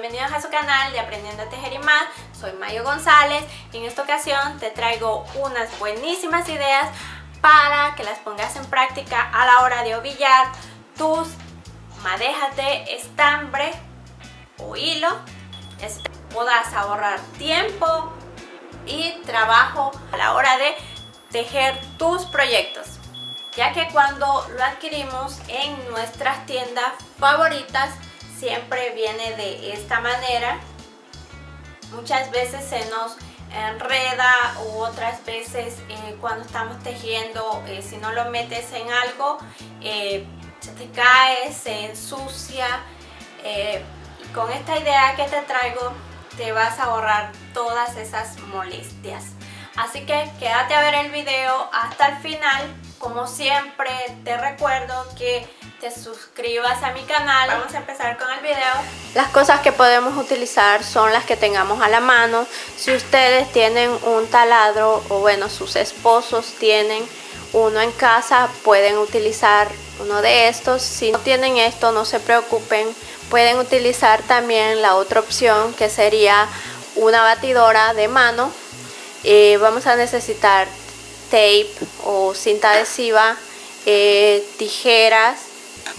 bienvenidos a su canal de Aprendiendo a Tejer y Más. Soy Mayo González y en esta ocasión te traigo unas buenísimas ideas para que las pongas en práctica a la hora de ovillar tus madejas de estambre o hilo. Podrás ahorrar tiempo y trabajo a la hora de tejer tus proyectos, ya que cuando lo adquirimos en nuestras tiendas favoritas siempre viene de esta manera. Muchas veces se nos enreda u otras veces cuando estamos tejiendo si no lo metes en algo se te cae, se ensucia. Y con esta idea que te traigo te vas a ahorrar todas esas molestias. Así que quédate a ver el video hasta el final. Como siempre te recuerdo que te suscribas a mi canal. Vamos a empezar con el video. Las cosas que podemos utilizar son las que tengamos a la mano. Si ustedes tienen un taladro o bueno, sus esposos tienen uno en casa, pueden utilizar uno de estos. Si no tienen esto, no se preocupen. Pueden utilizar también la otra opción que sería una batidora de mano. Vamos a necesitar tape o cinta adhesiva, tijeras,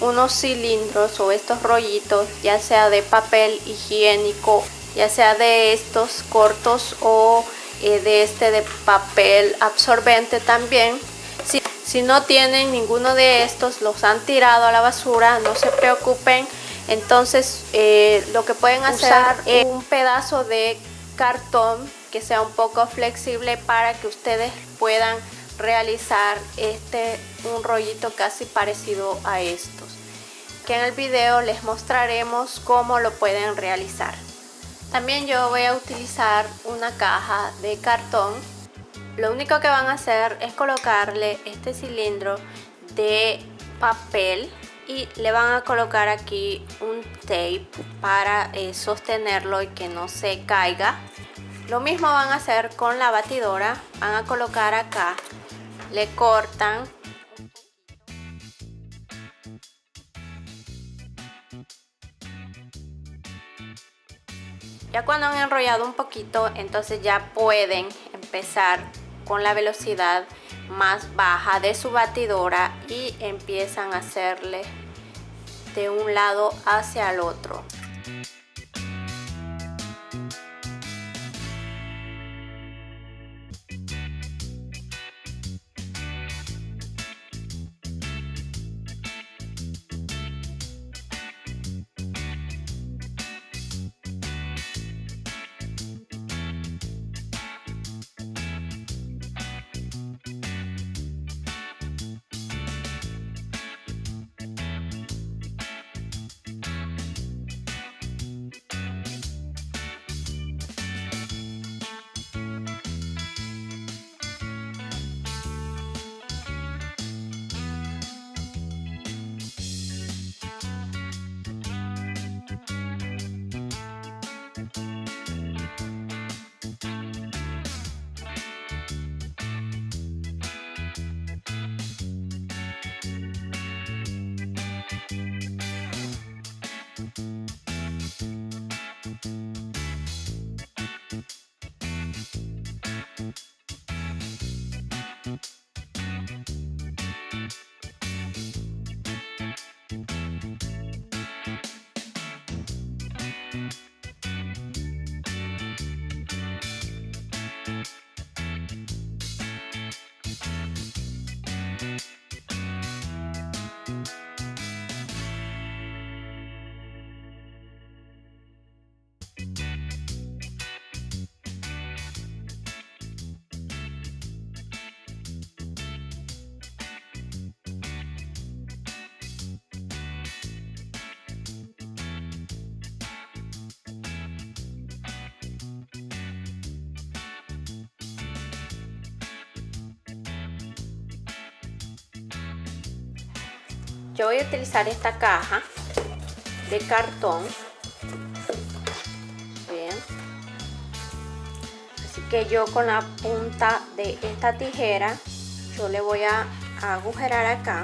unos cilindros o estos rollitos, ya sea de papel higiénico, ya sea de estos cortos o de este de papel absorbente también. Si no tienen ninguno de estos, los han tirado a la basura, no se preocupen. Entonces lo que pueden hacer es un pedazo de cartón que sea un poco flexible para que ustedes puedan realizar un rollito casi parecido a estos, que en el video les mostraremos cómo lo pueden realizar. También yo voy a utilizar una caja de cartón. Lo único que van a hacer es colocarle este cilindro de papel y le van a colocar aquí un tape para sostenerlo y que no se caiga. Lo mismo van a hacer con la batidora, van a colocar acá, le cortan. Ya cuando han enrollado un poquito, entonces ya pueden empezar con la velocidad más baja de su batidora y empiezan a hacerle de un lado hacia el otro. Yo voy a utilizar esta caja de cartón. Bien. Así que yo con la punta de esta tijera, yo le voy a agujerar acá.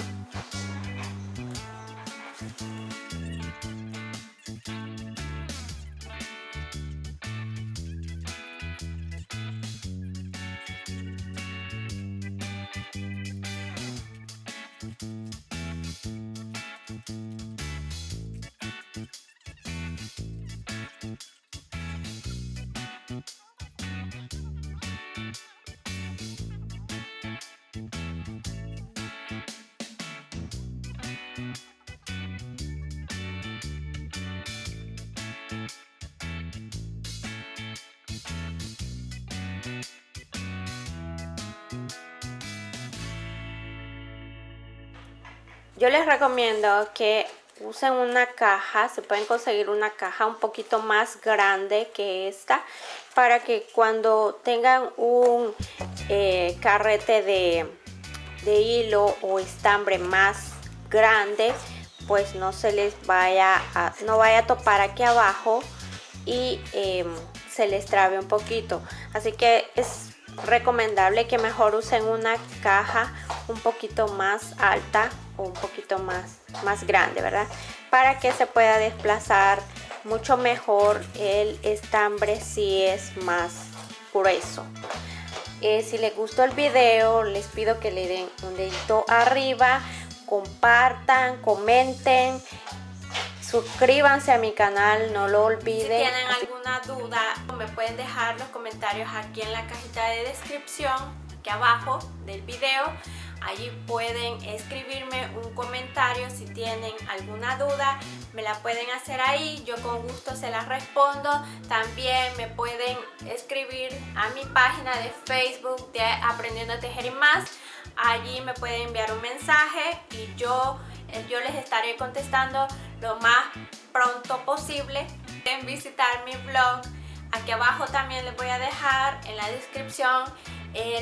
Yo les recomiendo que usen una caja, se pueden conseguir una caja un poquito más grande que esta, para que cuando tengan un carrete de hilo o estambre más grande, pues no se les vaya a, no vaya a topar aquí abajo y se les trabe un poquito. Así que es recomendable que mejor usen una caja un poquito más alta o un poquito más grande, ¿verdad? Para que se pueda desplazar mucho mejor el estambre si es más grueso. Si les gustó el video, les pido que le den un dedito arriba, compartan, comenten, suscríbanse a mi canal, no lo olviden. Si tienen alguna duda, me pueden dejar los comentarios aquí en la cajita de descripción, aquí abajo del video. Allí pueden escribirme un comentario. Si tienen alguna duda, me la pueden hacer ahí, yo con gusto se las respondo. También me pueden escribir a mi página de Facebook de Aprendiendo a Tejer y Más. Allí me pueden enviar un mensaje y yo les estaré contestando lo más pronto posible. Pueden visitar mi blog, aquí abajo también les voy a dejar en la descripción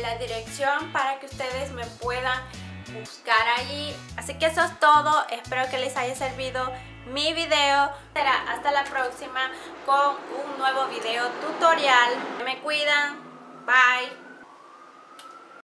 la dirección para que ustedes me puedan buscar allí. Así que eso es todo, espero que les haya servido mi video. Será hasta la próxima con un nuevo video tutorial. Me cuidan, bye.